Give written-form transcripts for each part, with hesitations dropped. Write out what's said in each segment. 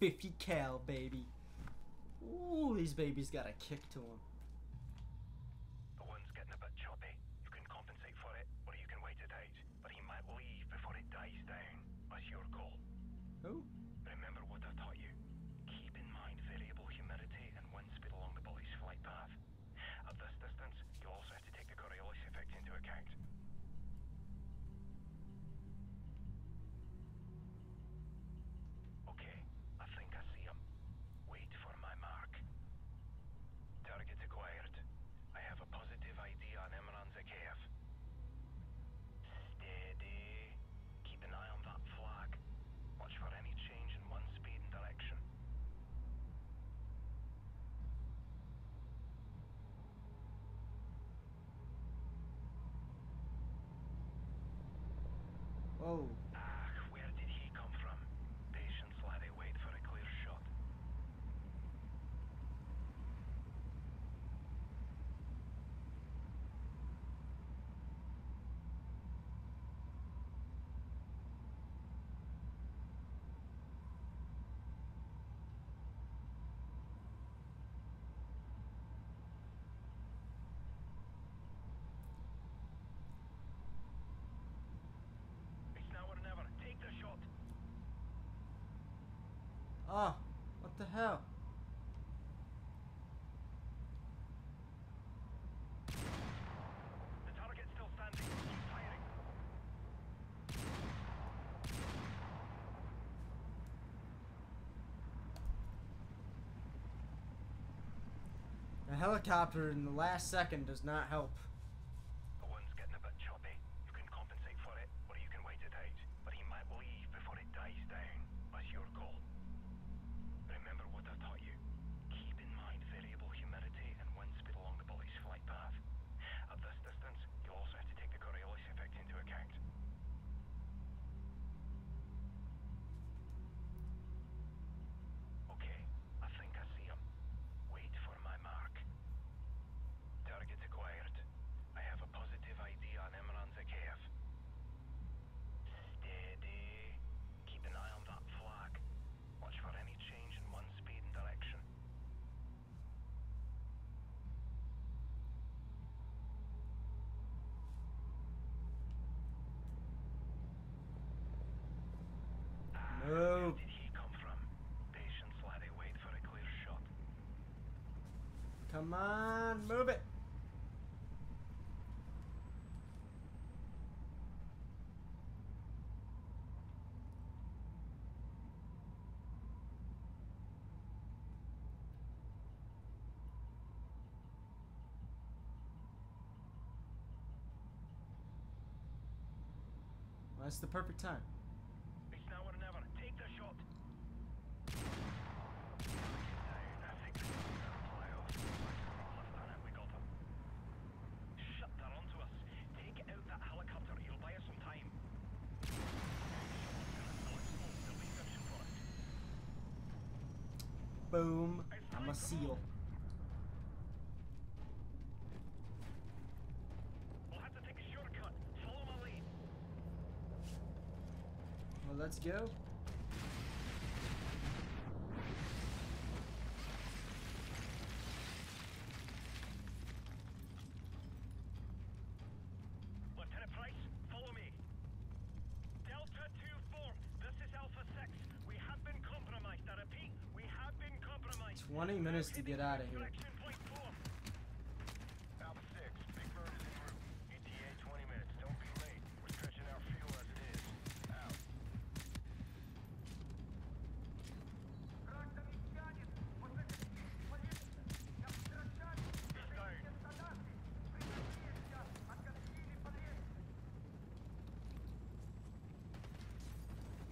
50 cal, baby. Ooh, these babies got a kick to them. The one's getting a bit choppy. You can compensate for it, or you can wait it out. But he might leave before it dies down. That's your call. Who? Remember what I taught you. Keep in mind variable humidity and wind speed along the bully's flight path. At this distance, you also have to take the Coriolis effect into account. Okay, I think I see him. Wait for my mark. Target acquired. I have a positive ID on Imran's AKF. Steady. Keep an eye on that flag. Watch for any change in wind speed and direction. Whoa. Ah, where did he come from? Patience, laddie, wait for a clear shot. Ah, oh, what the hell? The target's still standing. Keep firing. A helicopter in the last second does not help. The one's getting a bit choppy. You can compensate for it, or you can wait it out. But he might leave before it dies down. That's your call. Remember what I taught you. Keep in mind variable humidity and wind speed along the bully's flight path. At this distance, you also have to take the Coriolis effect into account. Okay, I think I see him. Wait for my mark. Target acquired. I have a positive ID on Imran's AKF. Steady. Keep an eye on that flag. Watch for any change in one's speed and direction. No. Where did he come from? Patience, laddie, wait for a clear shot. Come on, move it. That's the perfect time. It's now or never. Take the shot. Shut that onto us. Take out that helicopter. You'll buy us some time. Boom. I'm a seal. Let's go. Lieutenant Price, follow me. Delta 2-4, this is Alpha 6. We have been compromised. I repeat, we have been compromised. 20 minutes to get out of here. Alpha 6, Big Bird is en route. ETA 20 minutes. Don't be late. We're stretching our fuel as it is. Out.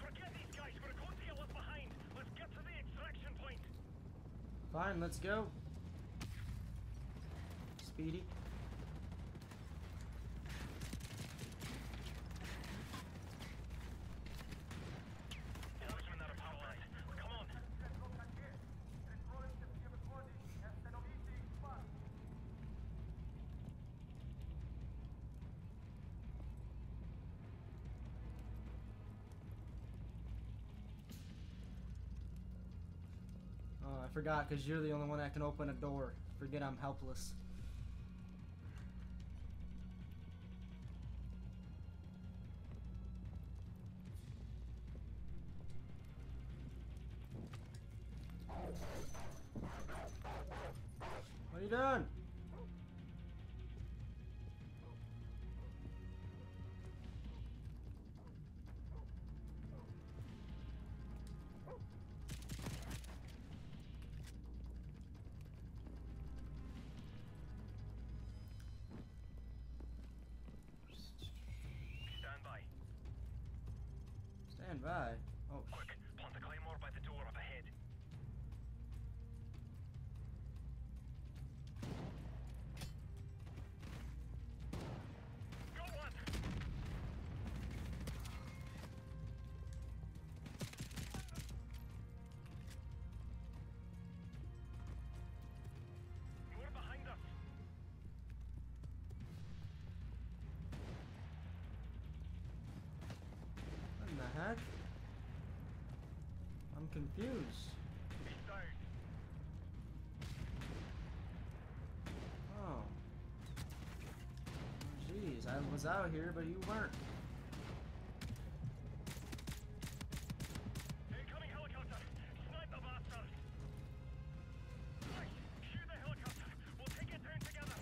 Forget these guys, we're going to get left behind. Let's get to the extraction point. Fine, let's go. Speedy. I forgot, because you're the only one that can open a door. Forget I'm helpless. What are you doing? Stand by. Oh, quick! Plant the claymore by the door up ahead. Go on! More behind us. What the heck? I'm confused. Oh. Jeez, I was out here, but you weren't. Incoming helicopter! Snipe the bastard! Right! Shoot the helicopter! We'll take it down together!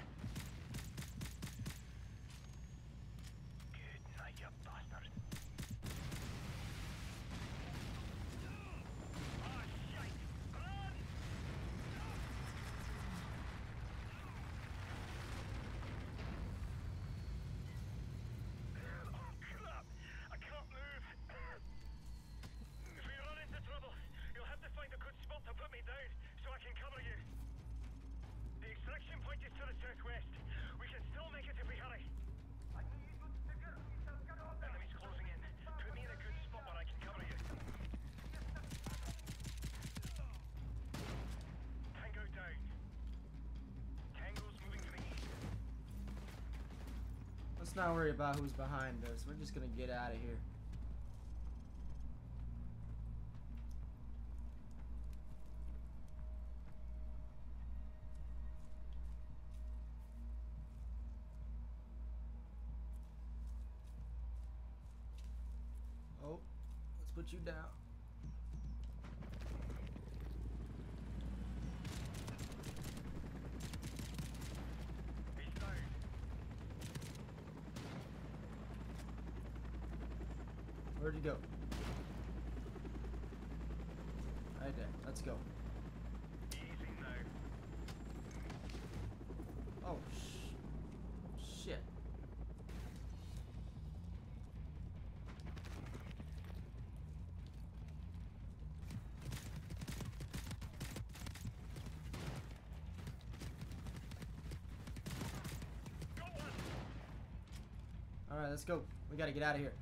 Good night, you bastard! Let's not worry about who's behind us. We're just gonna get out of here. Oh, let's put you down. Where'd you go? Right there. Let's go. Easy now. Oh, shit. All right, let's go. We gotta get out of here.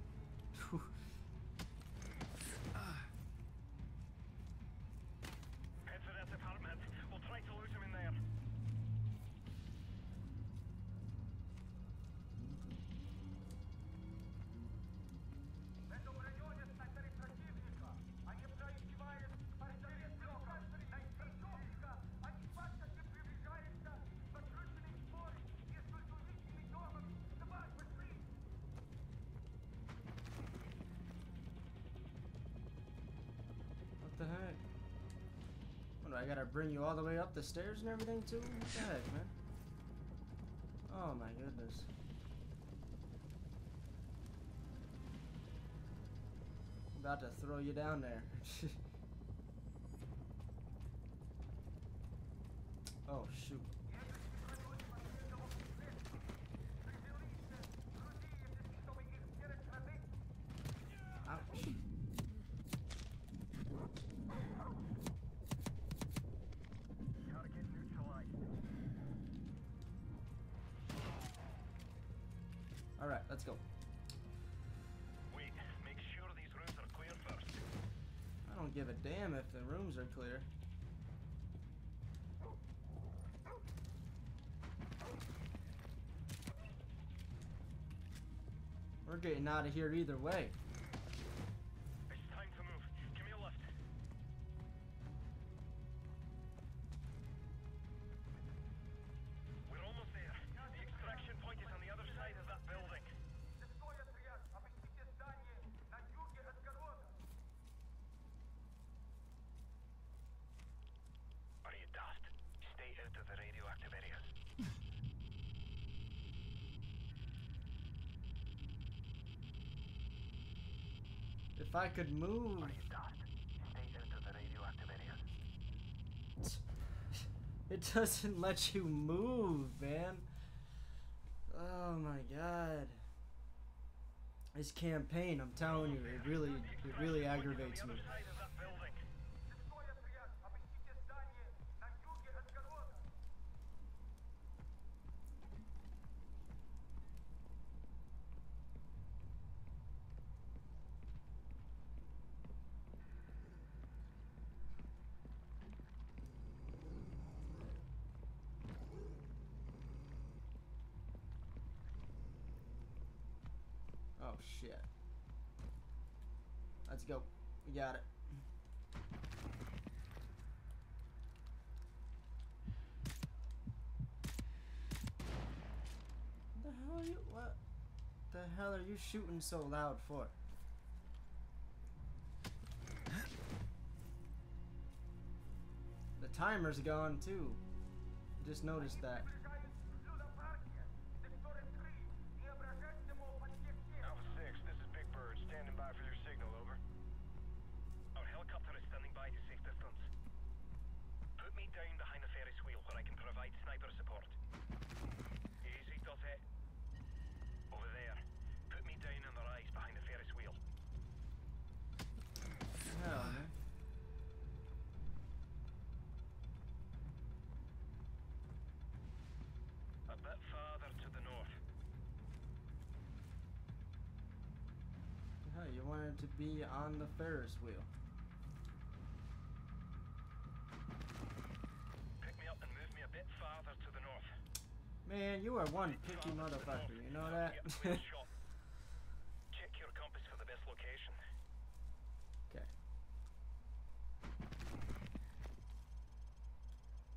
What the heck? What do I gotta bring you all the way up the stairs and everything too? What the heck, man? Oh my goodness. I'm about to throw you down there. Oh shoot. Ouch. All right, let's go. Wait, make sure these rooms are clear first. I don't give a damn if the rooms are clear. We're getting out of here either way. It's time to move. Give me a lift. If I could move. It doesn't let you move, man. Oh my god. This campaign, I'm telling you, it really aggravates me. Oh shit. Let's go. We got it. What the hell are you shooting so loud for? The timer's gone too. Just noticed that. You wanted to be on the Ferris wheel. Pick me up and move me a bit farther to the north. Man, you are one picky motherfucker, you know that? Check your compass for the best location. Okay.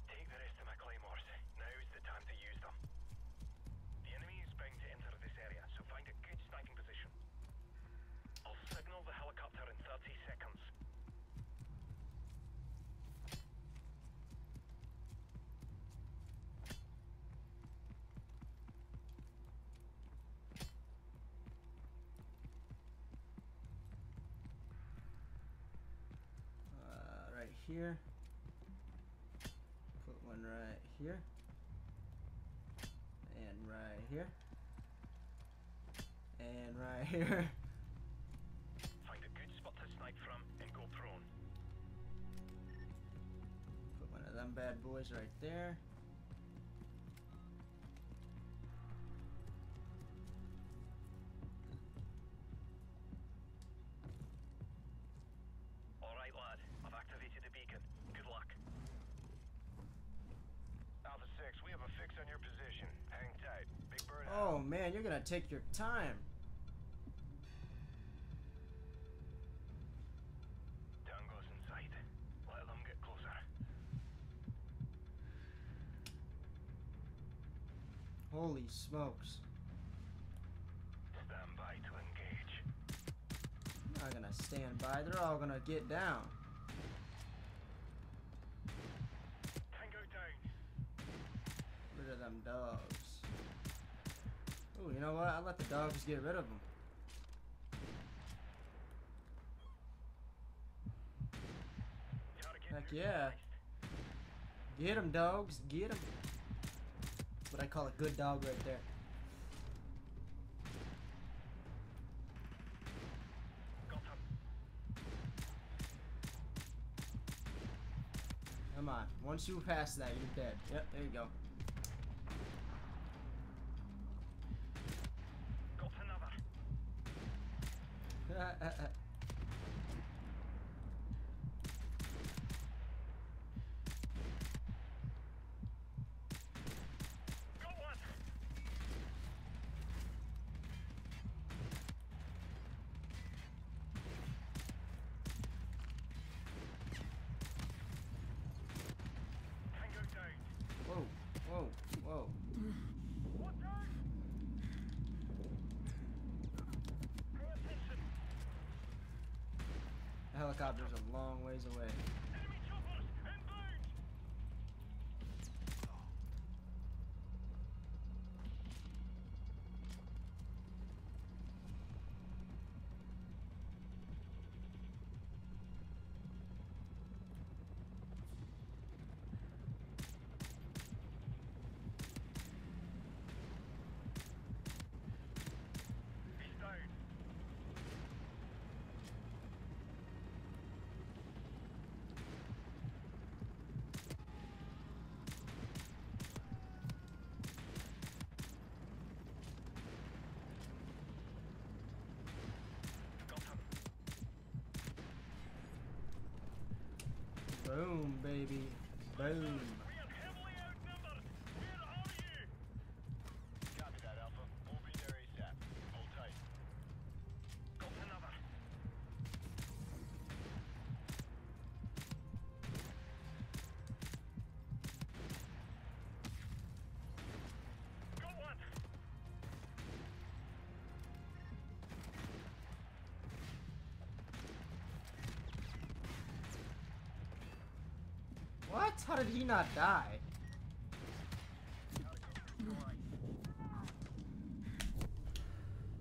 Take the rest of my claymores. Now is the time to use them. The enemy is bound to enter this area, so find a good sniping position. I'll signal the helicopter in 30 seconds. Right here. Put one right here. And right here. And right here. From and go prone. Put one of them bad boys right there. Alright lad, I've activated the beacon. Good luck. Alpha 6, we have a fix on your position. Hang tight. Big Bird. Oh man, you're gonna take your time. Holy smokes. Stand by to engage. I'm not gonna stand by, they're all gonna get down. Tango down. Rid of them dogs. Oh, you know what? I let the dogs get rid of them. Heck yeah. Get them, dogs. Get them. What I call a good dog right there. Come on. Once you pass that, you're dead. Yep, there you go. Got another. Whoa. What time? The helicopter's a long ways away. Enemy choppers inbound. Boom, baby. Boom. What? How did he not die?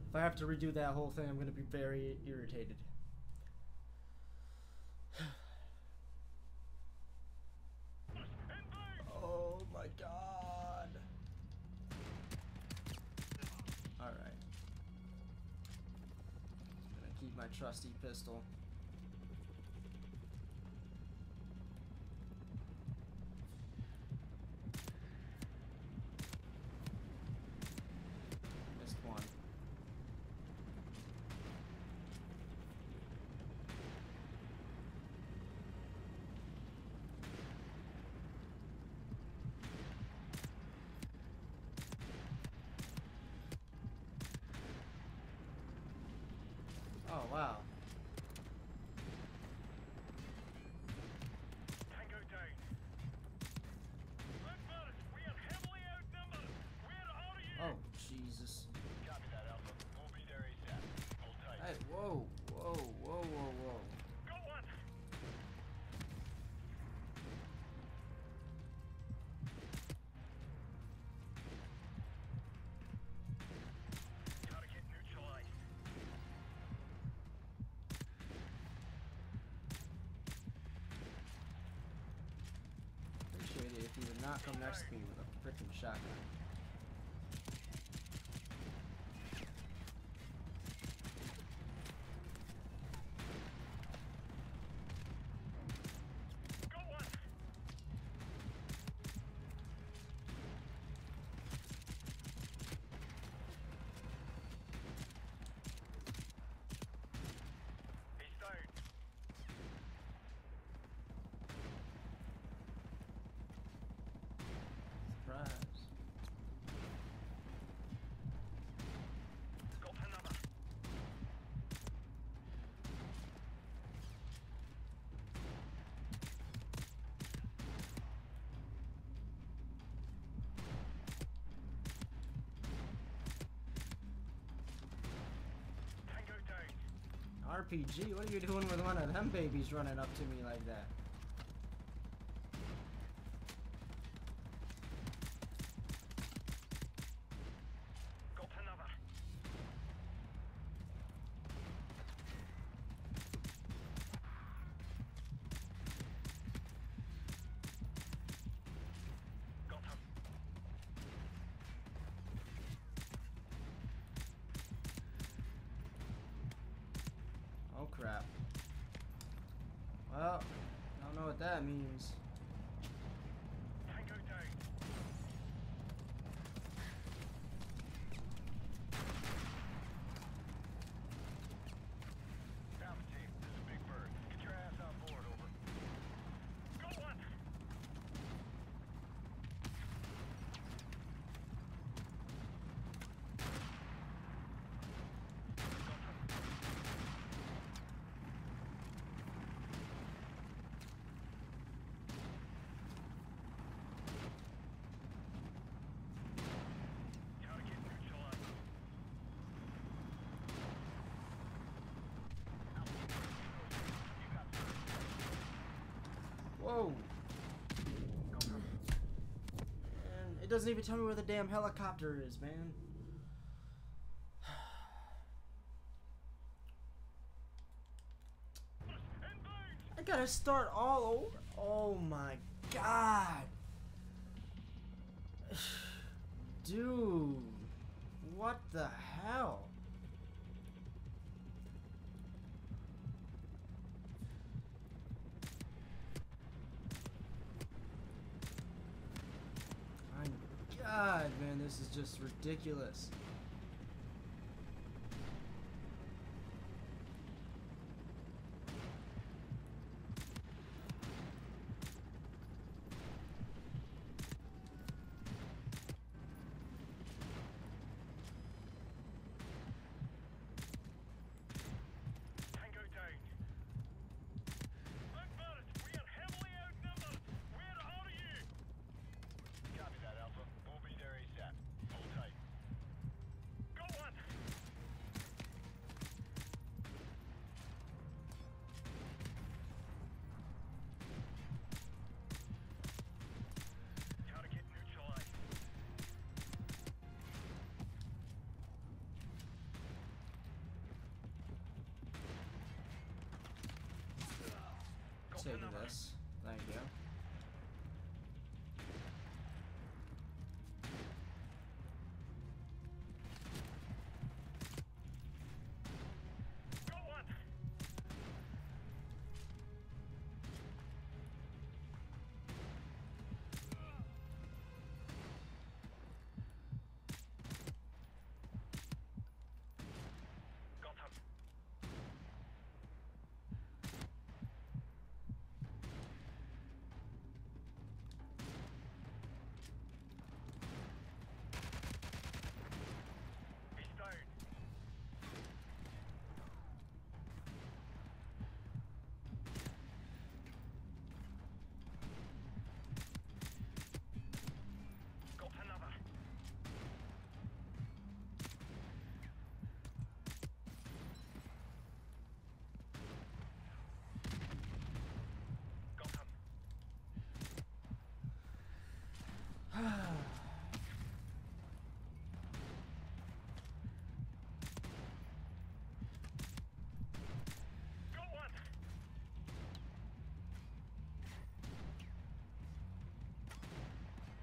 If I have to redo that whole thing, I'm gonna be very irritated. Oh my god. Alright. Just gonna keep my trusty pistol. Oh wow. Tango down. We are heavily outnumbered. Where are you? Oh Jesus. Copy that, Alpha. We'll be there ASAP. Hold tight. Hey, whoa, whoa, whoa, whoa, whoa. Go on. If you would not come next to me with a freaking shotgun. Go on. He's tired. RPG, what are you doing with one of them babies running up to me like that? Got another. Got him. Oh crap. Well, I don't know what that means. Tango down. Salvage team, this is Big Bird. Get your ass on board, over. Go on! Whoa! And it doesn't even tell me where the damn helicopter is, man. I gotta start all over. Oh my god! Dude, what the hell? God, man, this is just ridiculous. also do this. There you go.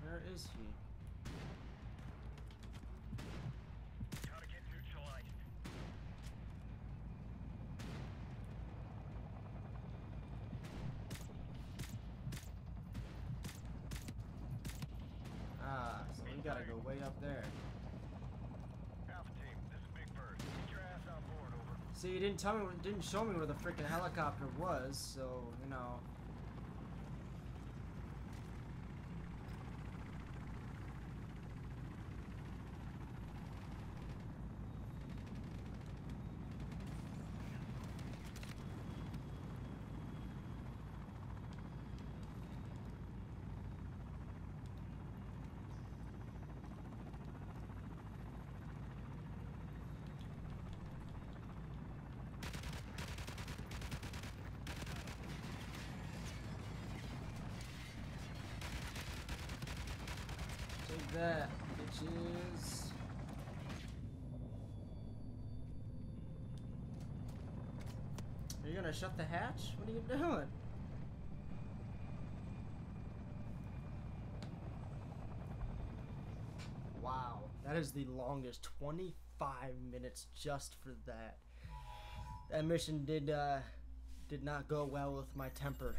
Where is he? Gotta get neutralized. Ah, so we gotta go way up there. Alpha team, this is Big Bird. Get your ass on board, over. See, you didn't show me where the freaking helicopter was, so you know. That, which is... Are you gonna shut the hatch? What are you doing? Wow, that is the longest 25 minutes just for that. That mission did not go well with my temper.